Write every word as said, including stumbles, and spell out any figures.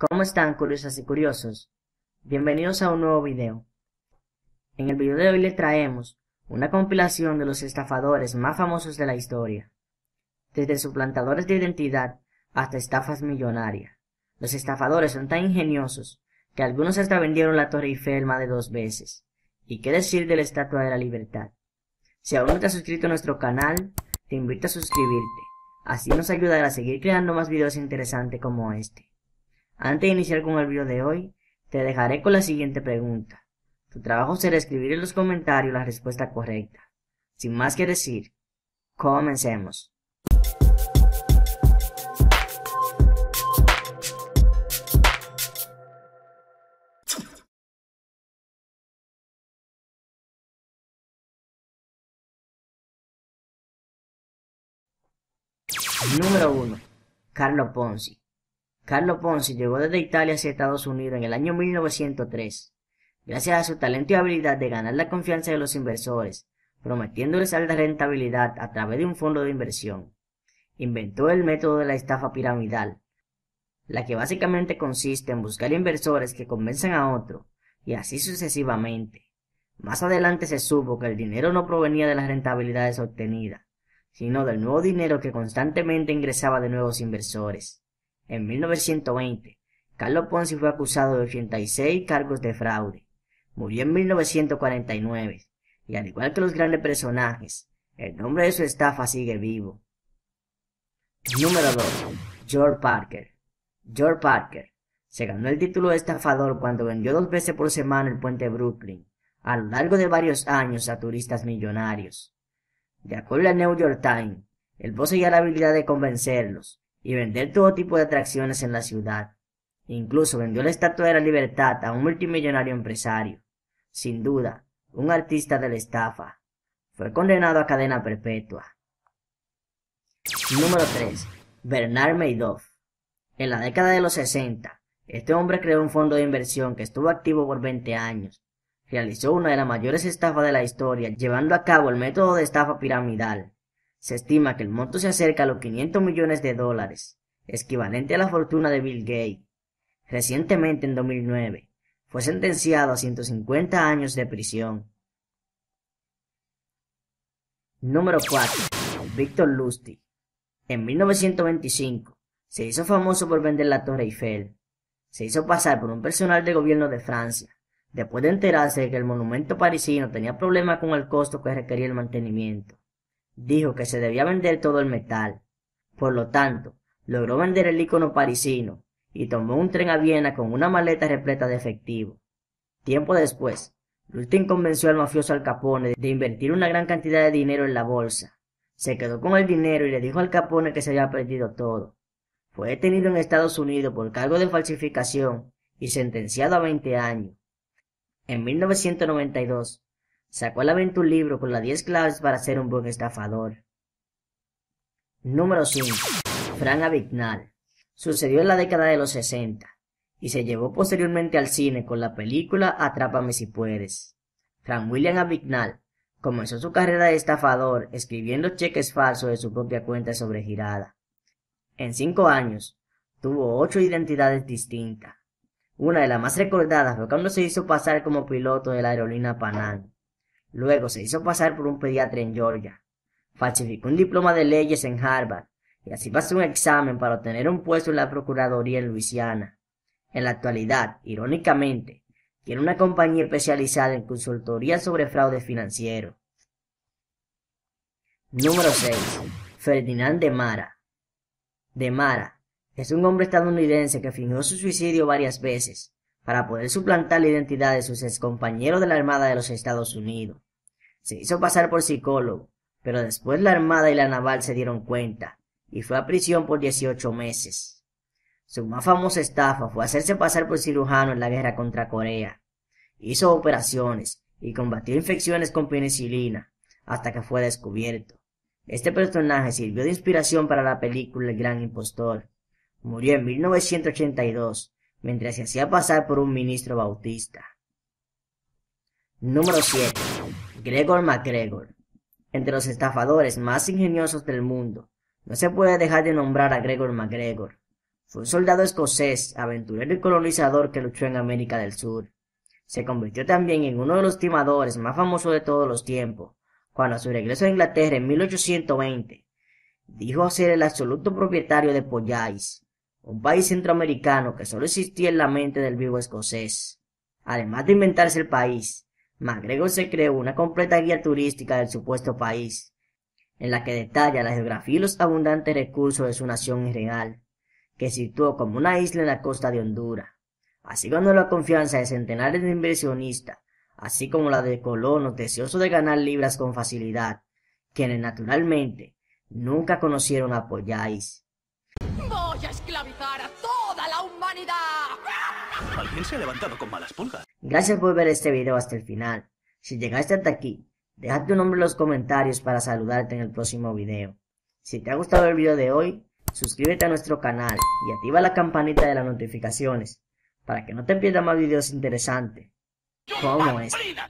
¿Cómo están, curiosas y curiosos? Bienvenidos a un nuevo video. En el video de hoy les traemos una compilación de los estafadores más famosos de la historia. Desde suplantadores de identidad hasta estafas millonarias. Los estafadores son tan ingeniosos que algunos hasta vendieron la Torre Eiffel más de dos veces. ¿Y qué decir de la Estatua de la Libertad? Si aún no te has suscrito a nuestro canal, te invito a suscribirte. Así nos ayudará a seguir creando más videos interesantes como este. Antes de iniciar con el video de hoy, te dejaré con la siguiente pregunta. Tu trabajo será escribir en los comentarios la respuesta correcta. Sin más que decir, comencemos. Número uno. Carlo Ponzi. Carlo Ponzi llegó desde Italia hacia Estados Unidos en el año mil novecientos tres, gracias a su talento y habilidad de ganar la confianza de los inversores, prometiéndoles alta rentabilidad a través de un fondo de inversión. Inventó el método de la estafa piramidal, la que básicamente consiste en buscar inversores que convenzan a otro, y así sucesivamente. Más adelante se supo que el dinero no provenía de las rentabilidades obtenidas, sino del nuevo dinero que constantemente ingresaba de nuevos inversores. En mil novecientos veinte, Carlo Ponzi fue acusado de ochenta y seis cargos de fraude. Murió en mil novecientos cuarenta y nueve, y al igual que los grandes personajes, el nombre de su estafa sigue vivo. Número dos. George Parker. George Parker se ganó el título de estafador cuando vendió dos veces por semana el puente Brooklyn, a lo largo de varios años a turistas millonarios. De acuerdo al New York Times, él poseía la habilidad de convencerlos y vender todo tipo de atracciones en la ciudad. Incluso vendió la Estatua de la Libertad a un multimillonario empresario. Sin duda, un artista de la estafa. Fue condenado a cadena perpetua. Número tres. Bernard Madoff. En la década de los sesenta, este hombre creó un fondo de inversión que estuvo activo por veinte años. Realizó una de las mayores estafas de la historia, llevando a cabo el método de estafa piramidal. Se estima que el monto se acerca a los quinientos millones de dólares, equivalente a la fortuna de Bill Gates. Recientemente, en dos mil nueve, fue sentenciado a ciento cincuenta años de prisión. Número cuatro. Victor Lustig. En mil novecientos veinticinco, se hizo famoso por vender la Torre Eiffel. Se hizo pasar por un personal de gobierno de Francia, después de enterarse de que el monumento parisino tenía problemas con el costo que requería el mantenimiento. Dijo que se debía vender todo el metal. Por lo tanto, logró vender el ícono parisino y tomó un tren a Viena con una maleta repleta de efectivo. Tiempo después, Lustig convenció al mafioso Al Capone de invertir una gran cantidad de dinero en la bolsa. Se quedó con el dinero y le dijo a Al Capone que se había perdido todo. Fue detenido en Estados Unidos por cargo de falsificación y sentenciado a veinte años. En mil novecientos noventa y dos, sacó a la venta un libro con las diez claves para ser un buen estafador. Número cinco. Frank Abagnale. Sucedió en la década de los sesenta y se llevó posteriormente al cine con la película Atrápame si puedes. Frank William Abagnale comenzó su carrera de estafador escribiendo cheques falsos de su propia cuenta sobregirada. En cinco años, tuvo ocho identidades distintas. Una de las más recordadas fue cuando se hizo pasar como piloto de la aerolínea Pan Am. Luego se hizo pasar por un pediatra en Georgia. Falsificó un diploma de leyes en Harvard y así pasó un examen para obtener un puesto en la Procuraduría en Luisiana. En la actualidad, irónicamente, tiene una compañía especializada en consultoría sobre fraude financiero. Número seis. Ferdinand De Mara. De Mara es un hombre estadounidense que fingió su suicidio varias veces para poder suplantar la identidad de sus excompañeros de la Armada de los Estados Unidos. Se hizo pasar por psicólogo, pero después la Armada y la Naval se dieron cuenta, y fue a prisión por dieciocho meses. Su más famosa estafa fue hacerse pasar por cirujano en la guerra contra Corea. Hizo operaciones y combatió infecciones con penicilina, hasta que fue descubierto. Este personaje sirvió de inspiración para la película El Gran Impostor. Murió en mil novecientos ochenta y dos. Mientras se hacía pasar por un ministro bautista. Número siete. Gregor MacGregor. Entre los estafadores más ingeniosos del mundo, no se puede dejar de nombrar a Gregor MacGregor. Fue un soldado escocés, aventurero y colonizador que luchó en América del Sur. Se convirtió también en uno de los timadores más famosos de todos los tiempos, cuando a su regreso a Inglaterra en mil ochocientos veinte, dijo ser el absoluto propietario de Poyais, un país centroamericano que solo existía en la mente del vivo escocés. Además de inventarse el país, MacGregor se creó una completa guía turística del supuesto país, en la que detalla la geografía y los abundantes recursos de su nación irreal, que situó como una isla en la costa de Honduras, así ganó la confianza de centenares de inversionistas, así como la de colonos deseosos de ganar libras con facilidad, quienes naturalmente nunca conocieron a Poyais. ¡Voy a esclavizar a toda la humanidad! Alguien se ha levantado con malas pulgas. Gracias por ver este video hasta el final. Si llegaste hasta aquí, deja tu nombre en los comentarios para saludarte en el próximo video. Si te ha gustado el video de hoy, suscríbete a nuestro canal y activa la campanita de las notificaciones para que no te pierdas más videos interesantes como este.